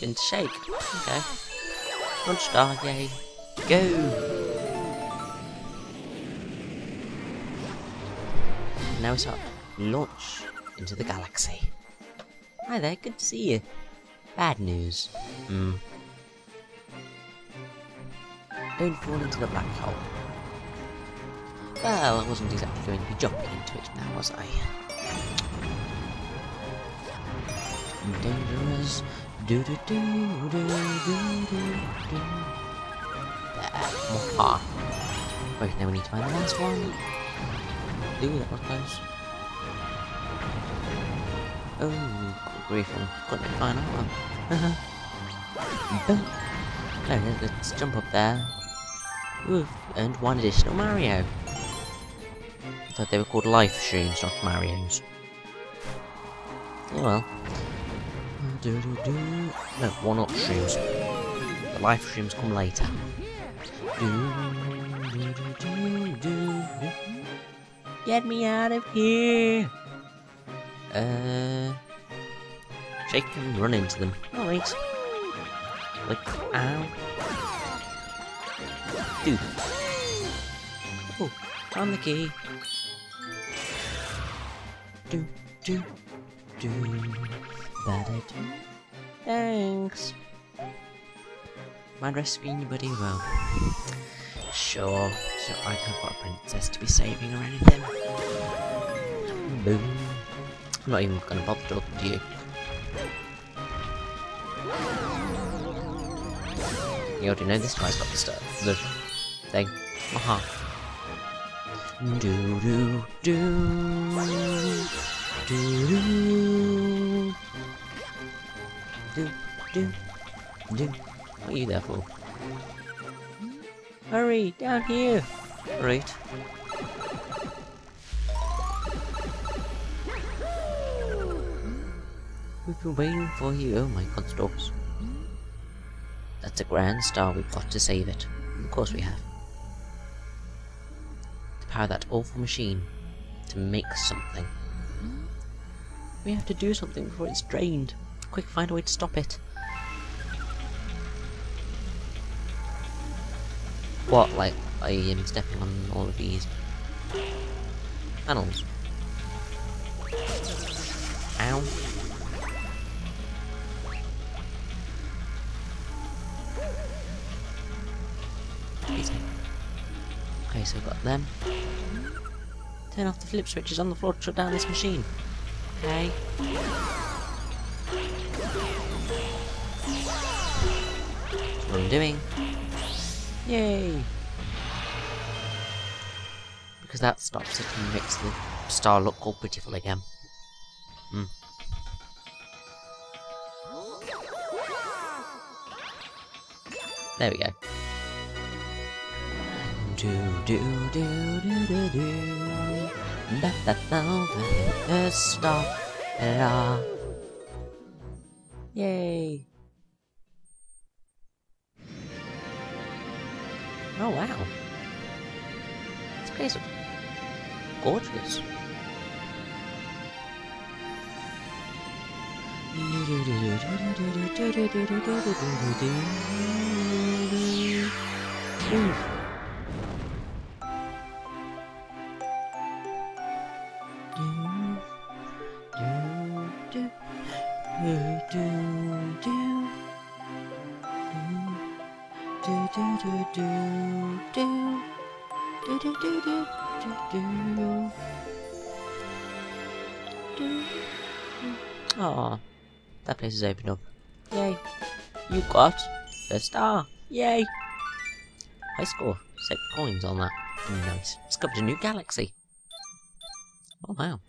been shaped. Okay. One star, yay. Go! Now it's our launch into the galaxy. Hi there, good to see you. Bad news. Don't fall into the black hole. Well, I wasn't exactly going to be jumping into it now, was I? Dangerous. Do do do do do do do. There. More. Wait, now we need to find the last one. Ooh, that was close. Oh, grief! I've got to find that one. Boom. No, let's jump up there. Ooh, and one additional Mario. I thought they were called live streams, not Marios. Oh well. No, one up streams. The live streams come later. Get me out of here! Shake and run into them. Alright. Like, ow. Dude. Oh, found the key. Thanks. Mind rescuing you, buddy? Well, sure. So I can't got a princess to be saving or anything. Boom. I'm not even gonna bother talking to you. You already know this guy's got the stuff. The thing. Aha. Do do do. Do do do do do. What are you there for? Hurry, down here. Right. We've been waiting for you. Oh my god, stops. That's a grand star. We've got to save it. Of course we have. To power that awful machine. To make something. We have to do something before it's drained. Quick, find a way to stop it. What, like, I am stepping on all of these panels? Ow. Easy. Okay, so I've got them. Turn off the flip switches on the floor to shut down this machine. Okay. That's what I'm doing. Yay! Because that stops it and makes the star look all pitiful again. There we go. Yay! Oh wow! This place looks gorgeous. Oh, that place is opened up. Yay! You got the star! Yay! High score. 6 coins on that. Nice. Discovered a new galaxy. Oh wow.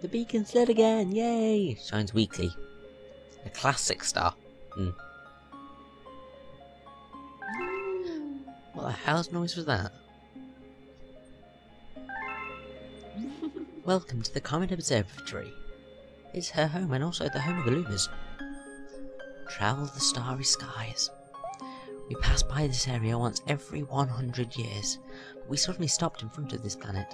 The beacon's lit again, yay! Shines weekly. A classic star. What the hell's noise was that? Welcome to the Comet Observatory. It's her home and also the home of the Lumas. Travel the starry skies. We pass by this area once every 100 years, but we suddenly stopped in front of this planet.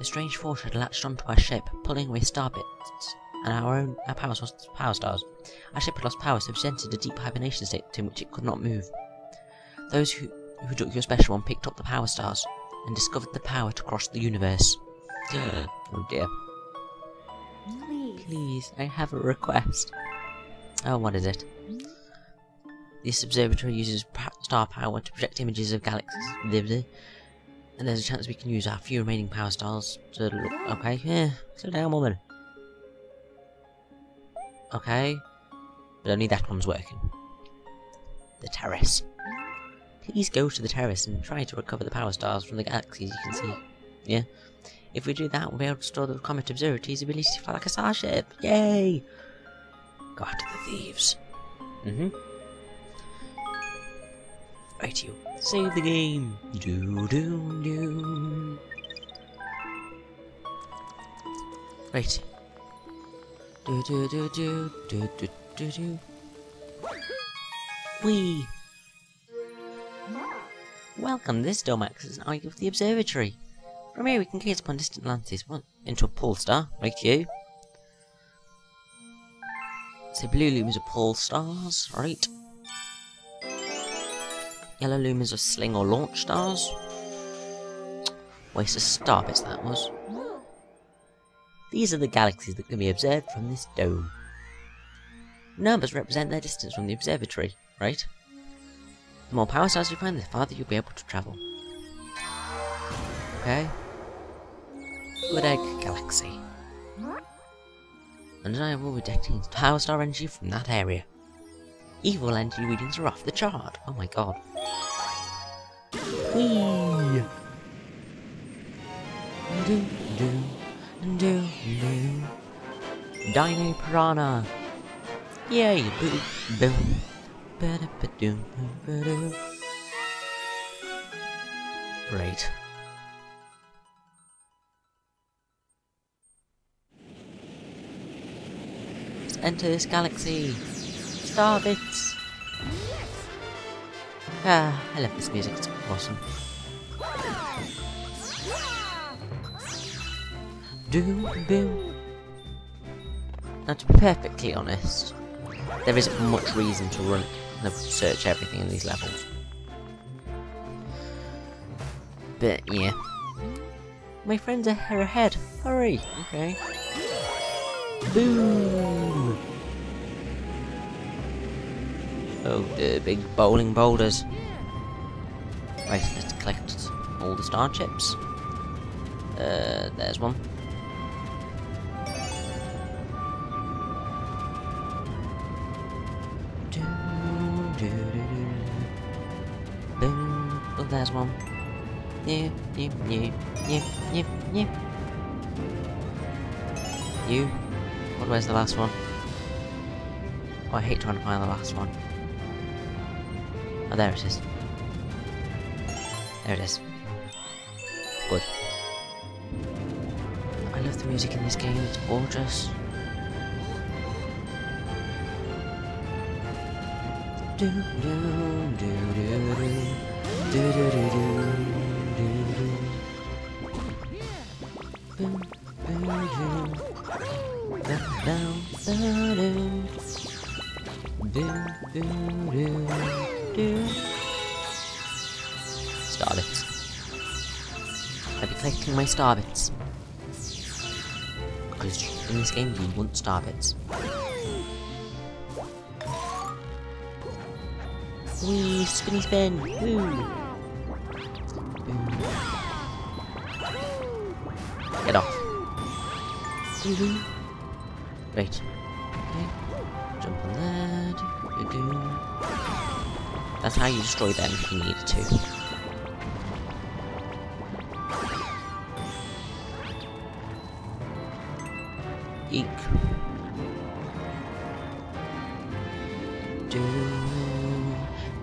The strange force had latched onto our ship, pulling away star bits and our power stars. Our ship had lost power, so it entered a deep hibernation state in which it could not move. Those who took your special one picked up the power stars and discovered the power to cross the universe. Oh dear. Please, I have a request. Oh, what is it? This observatory uses star power to project images of galaxies, and there's a chance we can use our few remaining power stars to look. Okay, yeah, sit down, woman. Okay, but only that one's working. The terrace. Please go to the terrace and try to recover the power stars from the galaxies you can see. Yeah. If we do that, we'll be able to store the Comet Observatory's ability to fly like a starship. Yay! Go after the thieves. Right, you. Save the game. Right. Whee! Welcome, this Domax is an eye of the observatory. From here we can gaze upon distant landscapes into a pole star, right you. So blue lumens are pole stars, right. Yellow lumens are sling or launch stars. Waste of star bits that was. These are the galaxies that can be observed from this dome. Numbers represent their distance from the observatory, right? The more power stars you find, the farther you'll be able to travel. Okay. Wood Egg Galaxy. And I will be detecting power star energy from that area. Evil energy readings are off the chart. Oh my god. Whee! Dino Piranha. Yay! Boo! Boom! Great. Enter this galaxy. Star bits. Ah, I love this music. It's awesome. Doom, boom. Now, to be perfectly honest, there isn't much reason to run and search everything in these levels. But yeah, my friends are ahead. Hurry! Okay. Boom! Oh, the big bowling boulders. Right, let's collect all the star chips. There's one. Oh, there's one. You. Where's the last one? Oh, I hate trying to find the last one. Oh, there it is. There it is. Good. I love the music in this game, it's gorgeous. Star bits. I'll be collecting my star bits. Because in this game you want star bits. Wee, spinny spin! Woo! Get off. Right. Okay. Jump on that. That's how you destroy them if you needed to. Eek.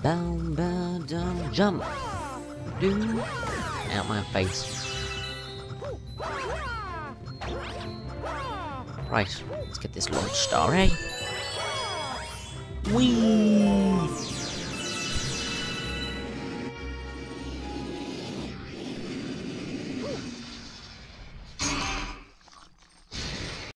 Down, down, down, jump! Doom! Out my face! Right, let's get this launch star, eh? Whee!